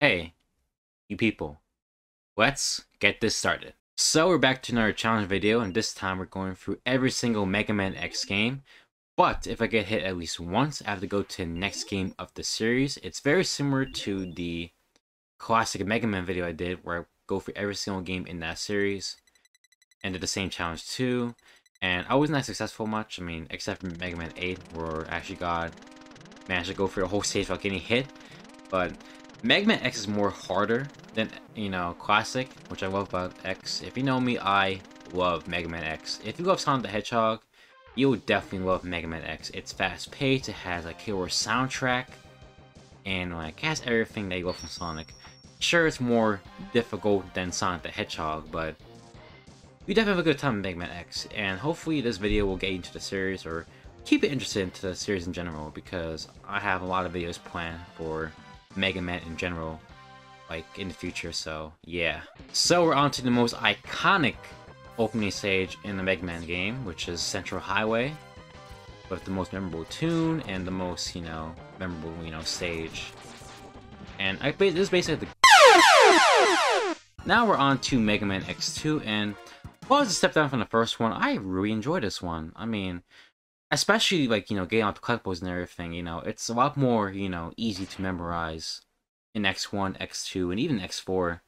Hey, you people, let's get this started. So we're back to another challenge video, and this time we're going through every single Mega Man X game. But if I get hit at least once, I have to go to the next game of the series. It's very similar to the classic Mega Man video I did, where I go through every single game in that series. And did the same challenge too. And I was not successful much, I mean, except for Mega Man 8, where I actually managed to go through the whole stage without getting hit. But Mega Man X is more harder than, you know, Classic, which I love about X. If you know me, I love Mega Man X. If you love Sonic the Hedgehog, you'll definitely love Mega Man X. It's fast-paced, it has a killer soundtrack, and like has everything that you love from Sonic. Sure, it's more difficult than Sonic the Hedgehog, but you definitely have a good time with Mega Man X. And hopefully this video will get you into the series, or keep it interested into the series in general, because I have a lot of videos planned for Mega Man in general, like in the future. So yeah, so we're on to the most iconic opening stage in the Mega Man game, which is Central Highway, with the most memorable tune and the most, you know, memorable, you know, stage. And this is basically the now we're on to Mega Man X2, and while it's a step down from the first one, I really enjoy this one. I mean, especially, like, you know, getting out the collectibles and everything, you know, it's a lot more, you know, easy to memorize in X1, X2, and even X4,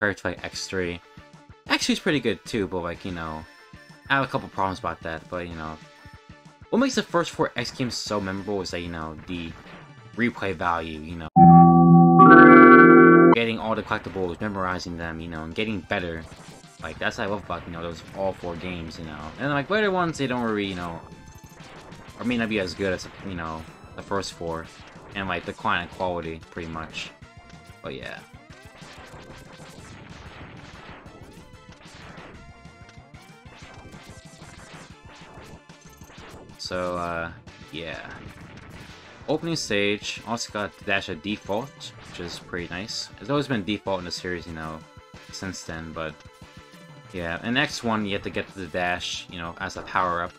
compared to, like, X3. X3 is pretty good, too, but, like, you know, I have a couple problems about that, but, you know. What makes the first four X games so memorable is that, you know, the replay value, you know. Getting all the collectibles, memorizing them, you know, and getting better. Like, that's what I love about, you know, those all four games, you know. And, like, later ones, they don't really, you know, or may not be as good as, you know, the first four, and like decline in quality pretty much. But yeah. So yeah. Opening stage also got the dash at default, which is pretty nice. It's always been default in the series, you know, since then, but yeah. And next one, you have to get to the dash, you know, as a power-up.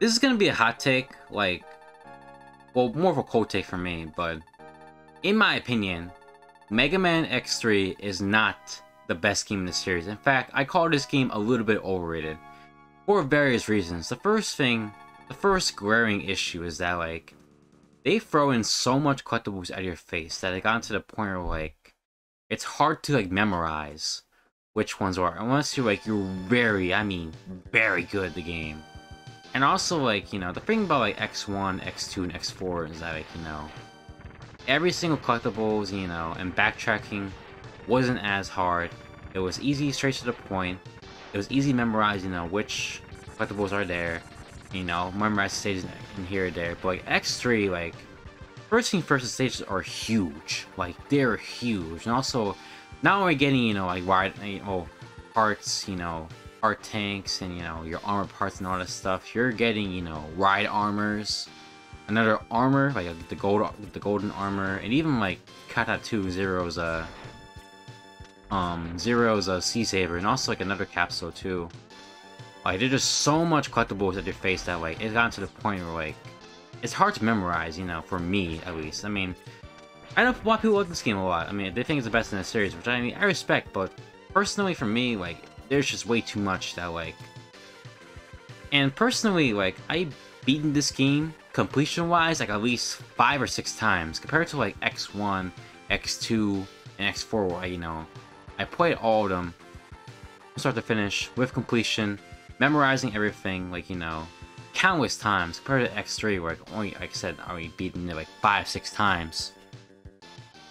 This is gonna be a hot take, like, well, more of a cold take for me, but in my opinion, Mega Man X3 is not the best game in the series. In fact, I call this game a little bit overrated for various reasons. The first glaring issue is that, like, they throw in so much collectibles at your face that it got to the point where, like, it's hard to, like, memorize which ones are, unless you're, like, you're very, I mean, very good at the game. And also, like, you know, the thing about, like, X1, X2, and X4 is that, like, you know, every single collectibles, you know, and backtracking wasn't as hard. It was easy, straight to the point. It was easy to memorize, you know, which collectibles are there, you know, memorize stages in here or there. But, like, X3, like, first thing first, the stages are huge. Like, they're huge. And also, not only getting, you know, like, wide, you know, parts, you know, heart tanks and, you know, your armor parts and all that stuff, you're getting, you know, ride armors, another armor, like the golden armor, and even like kata 2, Zero's sea saber, and also like another capsule too. Like, there's just so much collectibles at your face that, like, it's gotten to the point where, like, it's hard to memorize, you know, for me at least. I mean, I know a lot of people like this game a lot. I mean, they think it's the best in the series, which, I mean, I respect, but personally for me, like, there's just way too much that, like... And personally, like, I've beaten this game, completion-wise, like, at least 5 or 6 times, compared to, like, X1, X2, and X4, where, you know, I played all of them, from start to finish, with completion, memorizing everything, like, you know, countless times, compared to X3, where, like, only, like I said, I only beaten it, like, 5 or 6 times.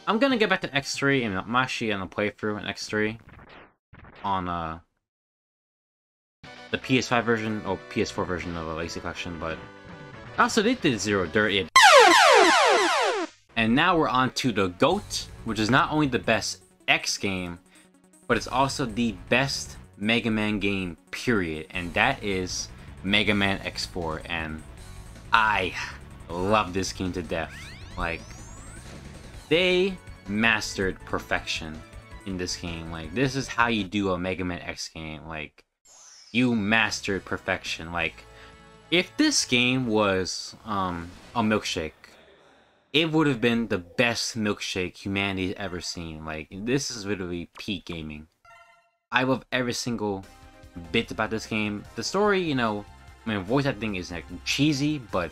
I'm gonna get back to X3, and I'm actually on a playthrough in X3, on, the PS5 version, or PS4 version of the Legacy Collection, but also they did Zero dirty. And now we're on to the GOAT, which is not only the best X game, but it's also the best Mega Man game, period, and that is Mega Man X4, and I love this game to death. Like, they mastered perfection in this game. Like, this is how you do a Mega Man X game. Like, you mastered perfection. Like, if this game was a milkshake, it would have been the best milkshake humanity's ever seen. Like, this is literally peak gaming. I love every single bit about this game. The story, you know, I mean, voice acting is like cheesy, but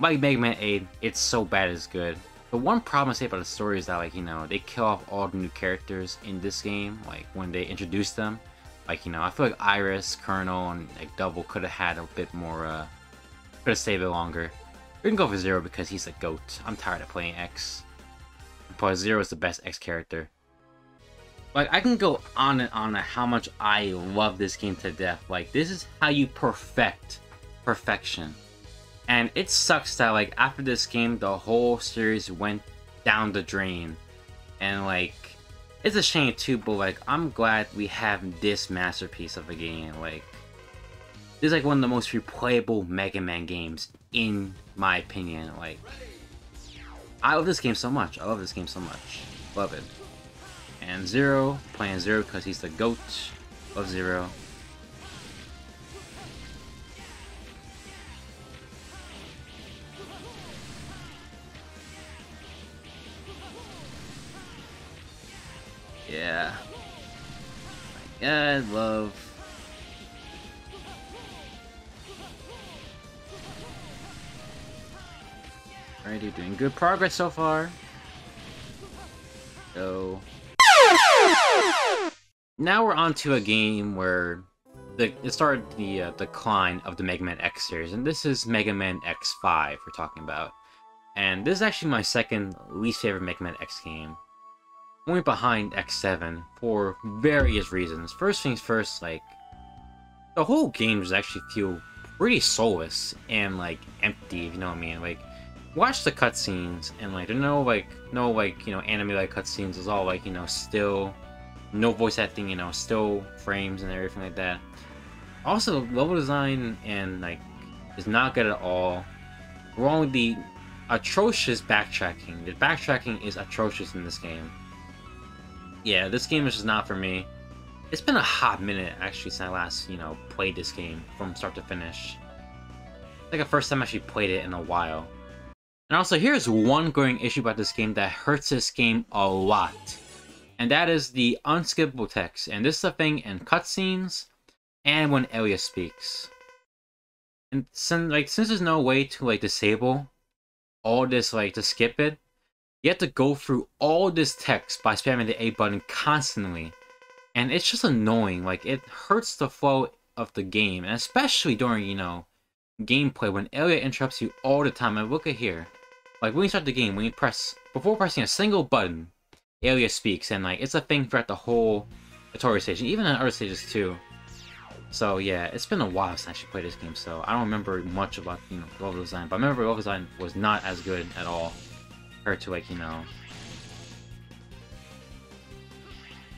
like Mega Man 8, it's so bad it's good. The one problem I say about the story is that, like, you know, they kill off all the new characters in this game, like, when they introduce them. Like, you know, I feel like Iris, Colonel, and, like, Double could have had a bit more, could have stayed a bit longer. We can go for Zero because he's a goat. I'm tired of playing X. Plus, Zero is the best X character. Like, I can go on and on at how much I love this game to death. Like, this is how you perfect perfection. And it sucks that, like, after this game, the whole series went down the drain. And, like, it's a shame, too, but, like, I'm glad we have this masterpiece of a game. Like, this is, like, one of the most replayable Mega Man games, in my opinion. Like, I love this game so much. I love this game so much. Love it. And Zero, playing Zero because he's the GOAT. Love Zero. Yeah. My God, love. Alright, you're doing good progress so far. So now we're on to a game where it started the decline of the Mega Man X series, and this is Mega Man X5 we're talking about. And this is actually my second least favorite Mega Man X game. Only behind X7 for various reasons. First things first, like, the whole game just actually feel pretty soulless and, like, empty, if you know what I mean. Like, watch the cutscenes and, like, there are no you know, anime-like cutscenes. It's all, like, you know, still, no voice acting, you know, still frames and everything like that. Also, level design and, like, is not good at all. Wrong with the atrocious backtracking. The backtracking is atrocious in this game. Yeah, this game is just not for me. It's been a hot minute, actually, since I last, you know, played this game from start to finish. It's like the first time I actually played it in a while. And also, here's one growing issue about this game that hurts this game a lot. And that is the unskippable text. And this is a thing in cutscenes and when Alia speaks. And since there's no way to, like, disable all this, like, to skip it, you have to go through all this text by spamming the A button constantly. And it's just annoying. Like, it hurts the flow of the game. And especially during, you know, gameplay, when Alia interrupts you all the time. And look at here. Like, when you start the game, when you press, before pressing a single button, Alia speaks. And, like, it's a thing throughout the whole tutorial station. Even in other stages, too. So, yeah, it's been a while since I actually played this game. So, I don't remember much about, you know, level design. But I remember level design was not as good at all. To, like, you know,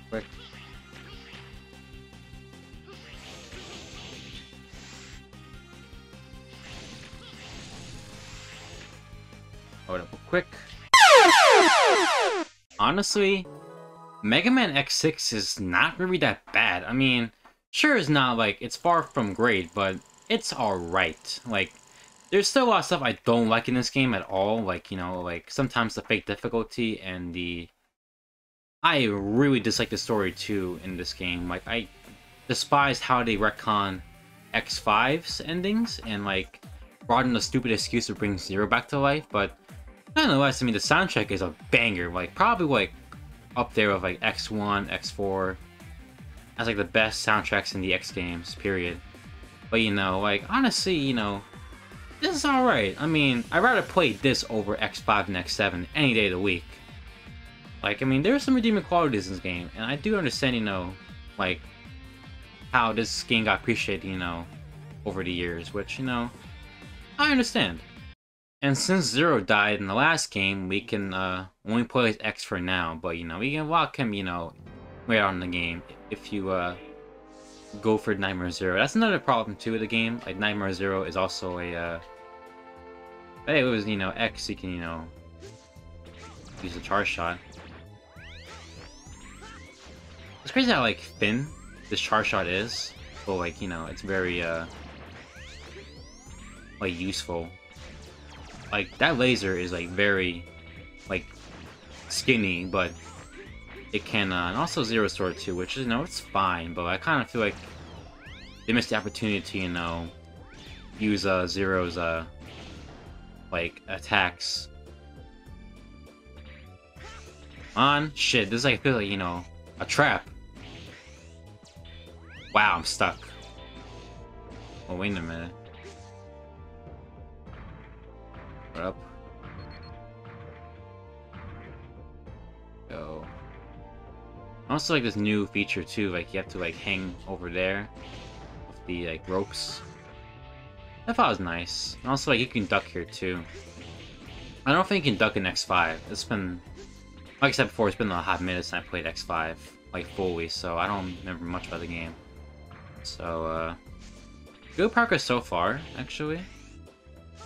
quick. Hold up, quick. Honestly, Mega Man X6 is not really that bad. I mean, sure, it's not, like, it's far from great, but it's alright. Like, there's still a lot of stuff I don't like in this game at all, like, you know, like, sometimes the fake difficulty and the... I really dislike the story, too, in this game. Like, I despise how they retcon X5's endings and, like, brought in the stupid excuse to bring Zero back to life, but nonetheless, I mean, the soundtrack is a banger, like, probably, like, up there with, like, X1, X4. That's, like, the best soundtracks in the X games, period. But, you know, like, honestly, you know, this is alright. I mean, I'd rather play this over X5 and X7 any day of the week. Like, I mean, there are some redeeming qualities in this game, and I do understand, you know, like, how this game got appreciated, you know, over the years, which, you know, I understand. And since Zero died in the last game, we can only play as X for now, but, you know, we can walk him, you know, way out in the game if you go for Nightmare Zero. That's another problem, too, with the game. Like, Nightmare Zero is also a, but it was, you know, X, you can, you know, use a charge shot. It's crazy how, like, thin this charge shot is, but, like, you know, it's very, like, useful. Like, that laser is, like, very, like, skinny, but it can, and also Zero Sword 2, which, you know, it's fine, but I kind of feel like they missed the opportunity to, you know, use, Zero's, like, attacks. On? Shit, this is, like, I feel like, you know, a trap. Wow, I'm stuck. Oh, wait a minute. What up? Go. I also like this new feature too, like you have to like hang over there with the like ropes. I thought it was nice. And also like you can duck here too. I don't think you can duck in X5. It's been, like I said before, it's been a hot minute since I played X5 like fully, so I don't remember much about the game. So good progress so far, actually.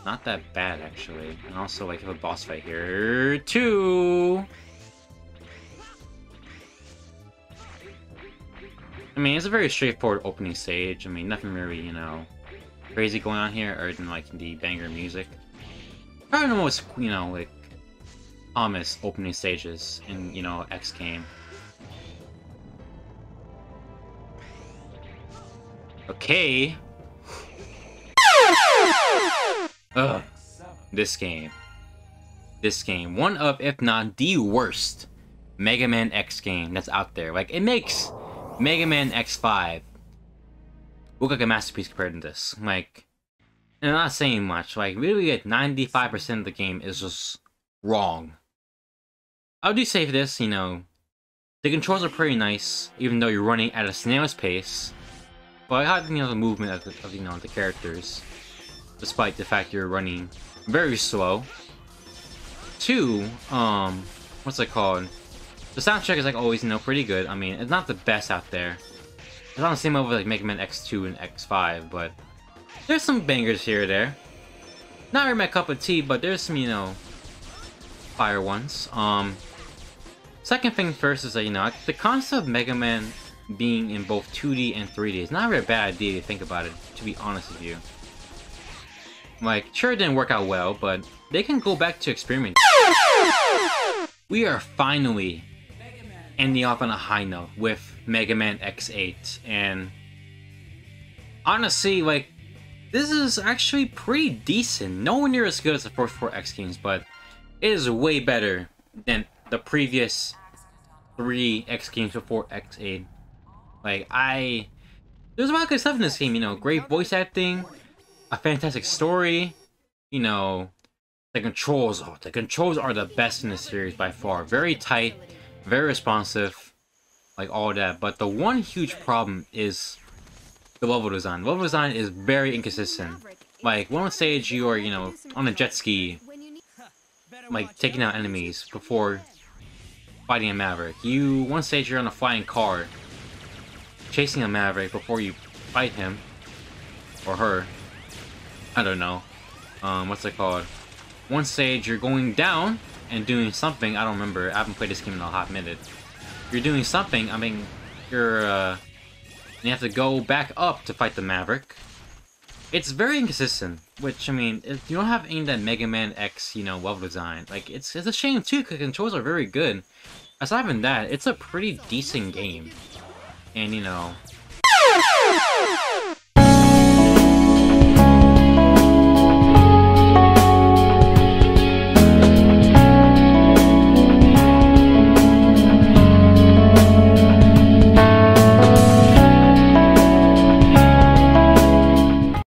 Not that bad, actually. And also, like, I have a boss fight here, too! I mean, it's a very straightforward opening stage. I mean, nothing really, you know, crazy going on here, other than, like, the banger music. Probably the most, you know, like, calmest opening stages in, you know, X game. Okay! Ugh, this game, one of, if not the worst Mega Man X game that's out there. Like, it makes Mega Man X5 look like a masterpiece compared to this. Like, and I'm not saying much, like, really like 95% of the game is just wrong. I would do say for this, you know, the controls are pretty nice, even though you're running at a snail's pace, but I have, you know, the movement of you know, the characters. Despite the fact you're running very slow. Two, what's it called? The soundtrack is like always, you know, pretty good. I mean, it's not the best out there. It's on the same level with like Mega Man X2 and X5, but there's some bangers here or there. Not really my cup of tea, but there's some, you know, fire ones. Second thing first is that, you know, the concept of Mega Man being in both 2D and 3D is not really a bad idea to think about it, to be honest with you. Like, sure it didn't work out well, but they can go back to experimenting. We are finally ending off on a high note with Mega Man X8, and honestly, like, this is actually pretty decent. Nowhere near as good as the first four X games, but it is way better than the previous three X games before X8. Like, there's a lot of good stuff in this game, you know, great voice acting, a fantastic story, you know, the controls are the best in the series by far. Very tight, very responsive, like all that. But the one huge problem is the level design. Level design is very inconsistent. Like, one stage you are, you know, on a jet ski, like taking out enemies before fighting a Maverick. One stage you're on a flying car, chasing a Maverick before you fight him or her. I don't know. What's it called? One stage you're going down and doing something. I don't remember. I haven't played this game in a hot minute. You're doing something. I mean, you have to go back up to fight the Maverick. It's very inconsistent. Which, I mean, if you don't have any of that Mega Man X, you know, level design. Like, it's a shame too, because controls are very good. Aside from that, it's a pretty decent game. And, you know...